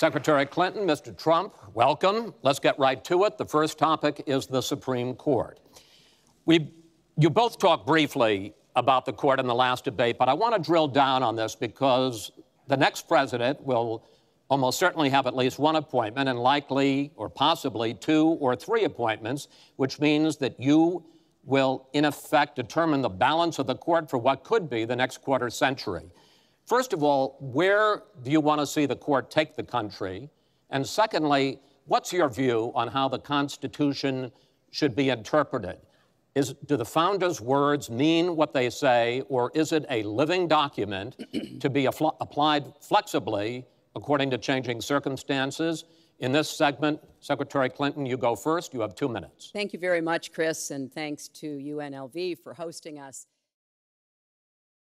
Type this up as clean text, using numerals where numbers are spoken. Secretary Clinton, Mr. Trump, welcome. Let's get right to it. The first topic is the Supreme Court. You both talked briefly about the court in the last debate, but I want to drill down on this because the next president will almost certainly have at least one appointment and likely or possibly 2 or 3 appointments, which means that you will, in effect, determine the balance of the court for what could be the next quarter century. First of all, where do you want to see the court take the country? And secondly, what's your view on how the Constitution should be interpreted? Do the founders' words mean what they say, or is it a living document to be applied flexibly according to changing circumstances? In this segment, Secretary Clinton, you go first. You have 2 minutes. Thank you very much, Chris, and thanks to UNLV for hosting us.